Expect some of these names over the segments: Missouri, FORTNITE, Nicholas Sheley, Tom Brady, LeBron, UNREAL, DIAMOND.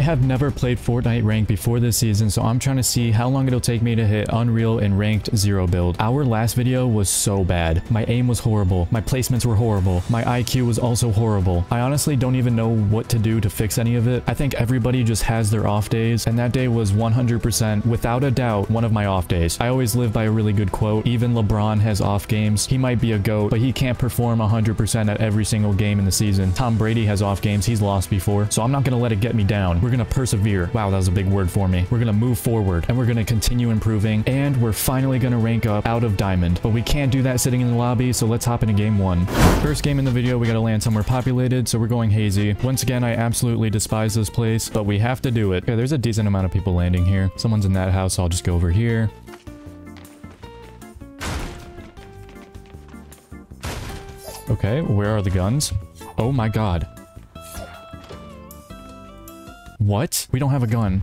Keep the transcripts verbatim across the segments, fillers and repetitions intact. I have never played Fortnite ranked before this season, so I'm trying to see how long it'll take me to hit Unreal and ranked zero build. Our last video was so bad. My aim was horrible. My placements were horrible. My I Q was also horrible. I honestly don't even know what to do to fix any of it. I think everybody just has their off days, and that day was one hundred percent, without a doubt, one of my off days. I always live by a really good quote. Even LeBron has off games. He might be a GOAT, but he can't perform one hundred percent at every single game in the season. Tom Brady has off games. He's lost before, so I'm not going to let it get me down. We're going to persevere. Wow, that was a big word for me. We're going to move forward, and we're going to continue improving, and we're finally going to rank up out of Diamond, but we can't do that sitting in the lobby, so let's hop into game one. First game in the video, we got to land somewhere populated, so we're going Hazy. Once again, I absolutely despise this place, but we have to do it. Okay, there's a decent amount of people landing here. Someone's in that house, so I'll just go over here. Okay, where are the guns? Oh my god. What? We don't have a gun.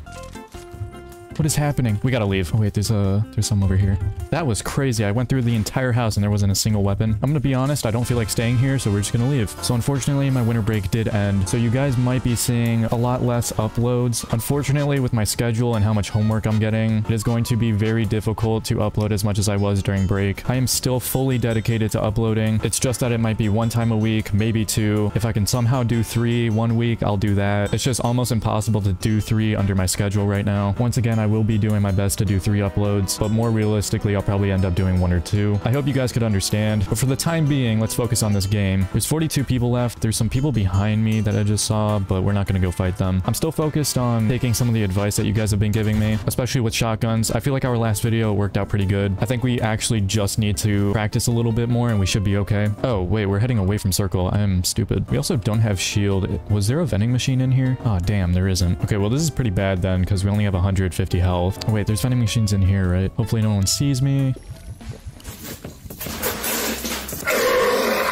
What is happening? We gotta leave. Oh wait, there's a there's some over here. That was crazy. I went through the entire house and there wasn't a single weapon. I'm gonna be honest, I don't feel like staying here, so we're just gonna leave. So unfortunately, my winter break did end. So you guys might be seeing a lot less uploads. Unfortunately, with my schedule and how much homework I'm getting, it is going to be very difficult to upload as much as I was during break. I am still fully dedicated to uploading. It's just that it might be one time a week, maybe two. If I can somehow do three one week, I'll do that. It's just almost impossible to do three under my schedule right now. Once again, I I will be doing my best to do three uploads, but more realistically, I'll probably end up doing one or two. I hope you guys could understand, but for the time being, let's focus on this game. There's forty-two people left. There's some people behind me that I just saw, but we're not going to go fight them. I'm still focused on taking some of the advice that you guys have been giving me, especially with shotguns. I feel like our last video worked out pretty good. I think we actually just need to practice a little bit more and we should be okay. Oh, wait, we're heading away from circle. I am stupid. We also don't have shield. Was there a vending machine in here? Oh, damn, there isn't. Okay, well, this is pretty bad then because we only have one hundred fifty health. Oh, wait, there's vending machines in here, right? Hopefully no one sees me.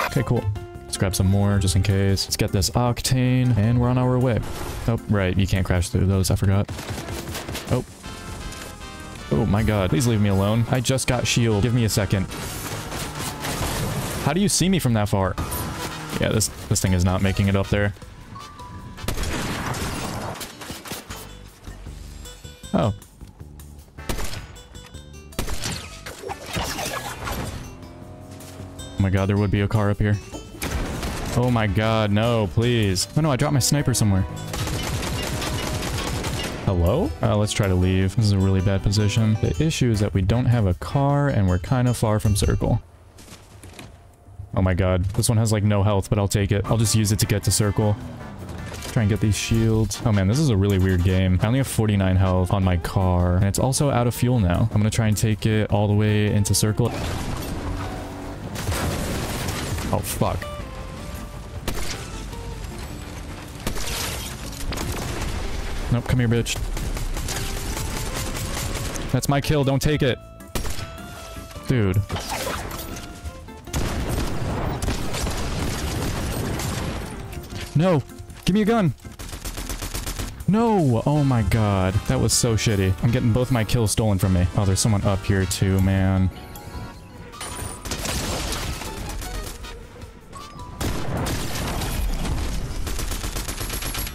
Okay, cool. Let's grab some more just in case. Let's get this octane and we're on our way. Oh, right. You can't crash through those. I forgot. Oh. Oh my god. Please leave me alone. I just got shield. Give me a second. How do you see me from that far? Yeah, this, this thing is not making it up there. Oh. Oh my god, there would be a car up here. Oh my god, no, please. Oh no, I dropped my sniper somewhere. Hello? Uh, let's try to leave. This is a really bad position. The issue is that we don't have a car and we're kind of far from circle. Oh my god. This one has like no health, but I'll take it. I'll just use it to get to circle. Try and get these shields. Oh man, this is a really weird game. I only have forty-nine health on my car, and it's also out of fuel now. I'm gonna try and take it all the way into circle. Oh, fuck. Nope, come here, bitch. That's my kill, don't take it. Dude. No. Give me a gun! No! Oh my god. That was so shitty. I'm getting both my kills stolen from me. Oh, there's someone up here too, man.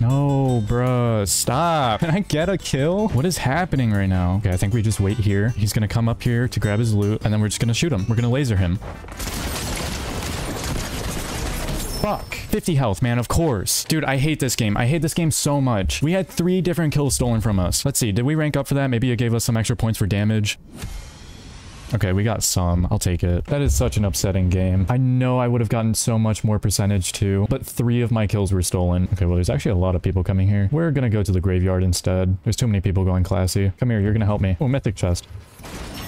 No, bruh. Stop. Can I get a kill? What is happening right now? Okay, I think we just wait here. He's gonna come up here to grab his loot, and then we're just gonna shoot him. We're gonna laser him. Fuck. fifty health, man, of course. Dude, I hate this game. I hate this game so much. We had three different kills stolen from us. Let's see, did we rank up for that? Maybe it gave us some extra points for damage. Okay, we got some. I'll take it. That is such an upsetting game. I know I would have gotten so much more percentage too, but three of my kills were stolen. Okay, well, there's actually a lot of people coming here. We're gonna go to the graveyard instead. There's too many people going classy. Come here, you're gonna help me. Oh, mythic chest.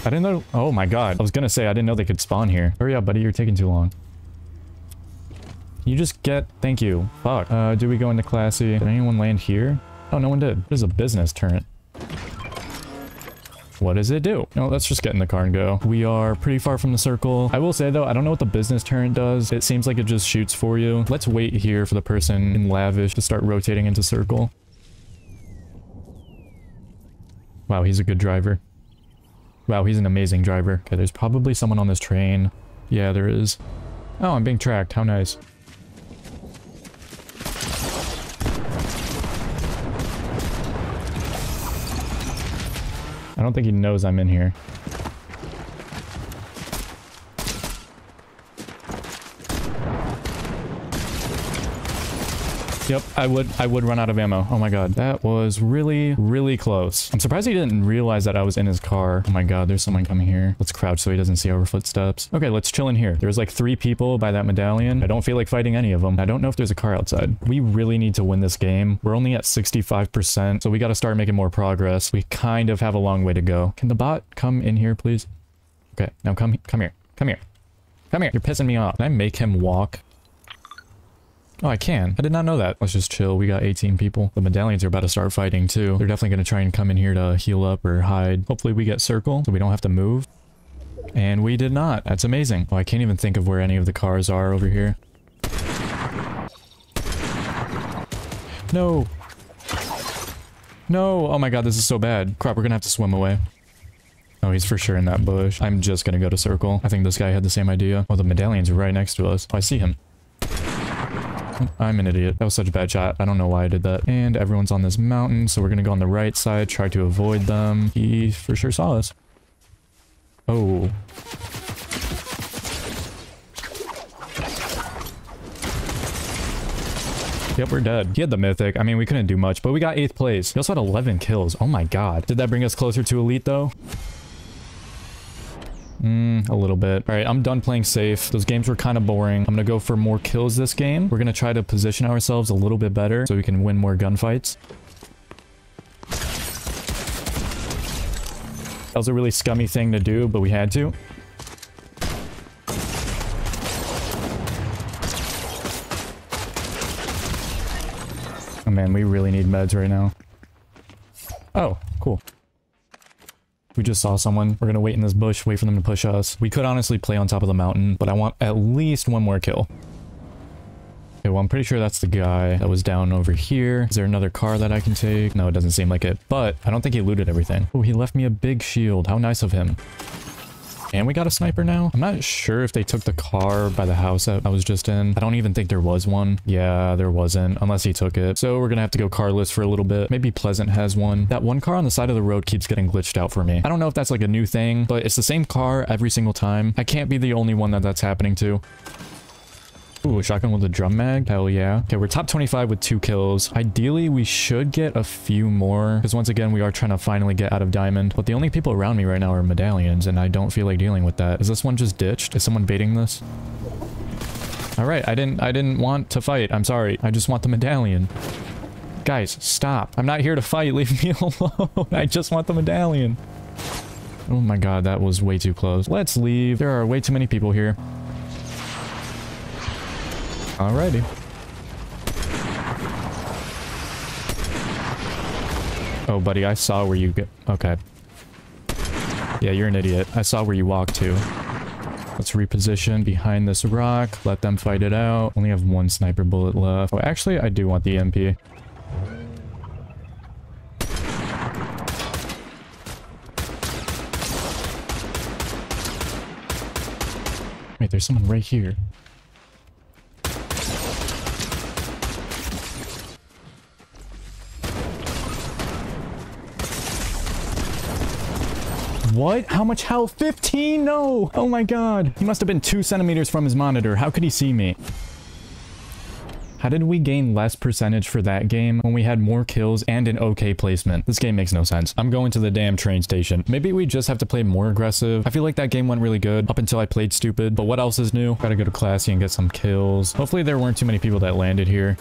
I didn't know- Oh my god. I was gonna say, I didn't know they could spawn here. Hurry up, buddy, you're taking too long. You just get- thank you. Fuck. Uh, do we go into classy? Did anyone land here? Oh, no one did. This is a business turret. What does it do? No, let's just get in the car and go. We are pretty far from the circle. I will say though, I don't know what the business turret does. It seems like it just shoots for you. Let's wait here for the person in lavish to start rotating into circle. Wow, he's a good driver. Wow, he's an amazing driver. Okay, there's probably someone on this train. Yeah, there is. Oh, I'm being tracked. How nice. I don't think he knows I'm in here. Yep, I would I would run out of ammo. Oh my god, that was really, really close. I'm surprised he didn't realize that I was in his car. Oh my god, there's someone coming here. Let's crouch so he doesn't see our footsteps. Okay, let's chill in here. There's like three people by that medallion. I don't feel like fighting any of them. I don't know if there's a car outside. We really need to win this game. We're only at sixty-five percent, so we gotta start making more progress. We kind of have a long way to go. Can the bot come in here, please? Okay, now come, come here. Come here. Come here. You're pissing me off. Can I make him walk? Oh, I can. I did not know that. Let's just chill. We got eighteen people. The medallions are about to start fighting too. They're definitely going to try and come in here to heal up or hide. Hopefully we get circle so we don't have to move. And we did not. That's amazing. Oh, I can't even think of where any of the cars are over here. No. No. Oh my god, this is so bad. Crap, we're going to have to swim away. Oh, he's for sure in that bush. I'm just going to go to circle. I think this guy had the same idea. Oh, the medallion's are right next to us. Oh, I see him. I'm an idiot. That was such a bad shot. I don't know why I did that. And everyone's on this mountain, so we're gonna go on the right side, try to avoid them. He for sure saw us. Oh. Yep, we're dead. He had the mythic. I mean, we couldn't do much, but we got eighth place. He also had eleven kills. Oh my god. Did that bring us closer to elite, though? Mm, a little bit. All right, I'm done playing safe. Those games were kind of boring. I'm gonna go for more kills this game. We're gonna try to position ourselves a little bit better so we can win more gunfights. That was a really scummy thing to do, but we had to. Oh man, we really need meds right now. Oh, cool. We just saw someone. We're gonna wait in this bush, wait for them to push us. We could honestly play on top of the mountain, but I want at least one more kill. Okay, well, I'm pretty sure that's the guy that was down over here. Is there another car that I can take? No, it doesn't seem like it, but I don't think he looted everything. Oh, he left me a big shield. How nice of him. And we got a sniper now? I'm not sure if they took the car by the house that I was just in. I don't even think there was one. Yeah, there wasn't, unless he took it. So we're gonna have to go carless for a little bit. Maybe Pleasant has one. That one car on the side of the road keeps getting glitched out for me. I don't know if that's like a new thing, but it's the same car every single time. I can't be the only one that that's happening to. Ooh, a shotgun with a drum mag. Hell yeah. Okay, we're top twenty-five with two kills. Ideally, we should get a few more, because once again, we are trying to finally get out of Diamond. But the only people around me right now are medallions, and I don't feel like dealing with that. Is this one just ditched? Is someone baiting this? All right, I didn't, I didn't want to fight. I'm sorry. I just want the medallion. Guys, stop. I'm not here to fight. Leave me alone. I just want the medallion. Oh my god, that was way too close. Let's leave. There are way too many people here. Alrighty. Oh, buddy, I saw where you get. Okay. Yeah, you're an idiot. I saw where you walked to. Let's reposition behind this rock. Let them fight it out. Only have one sniper bullet left. Oh, actually, I do want the M P. Wait, there's someone right here. What? How much health? fifteen? No! Oh my god. He must have been two centimeters from his monitor. How could he see me? How did we gain less percentage for that game when we had more kills and an okay placement? This game makes no sense. I'm going to the damn train station. Maybe we just have to play more aggressive. I feel like that game went really good up until I played stupid, but what else is new? Gotta go to classy and get some kills. Hopefully there weren't too many people that landed here.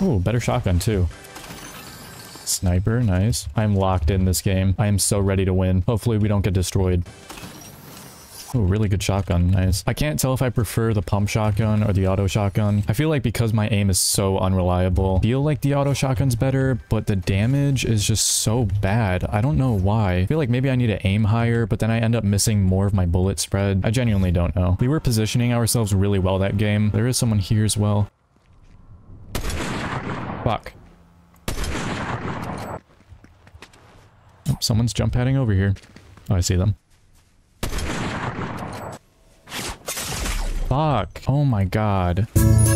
Ooh, better shotgun too. Sniper, nice. I'm locked in this game. I am so ready to win. Hopefully we don't get destroyed. Oh, really good shotgun. Nice. I can't tell if I prefer the pump shotgun or the auto shotgun. I feel like because my aim is so unreliable, I feel like the auto shotgun's better, but the damage is just so bad. I don't know why. I feel like maybe I need to aim higher, but then I end up missing more of my bullet spread. I genuinely don't know. We were positioning ourselves really well that game. There is someone here as well. Fuck. Someone's jump padding over here. Oh, I see them. Fuck. Oh my god.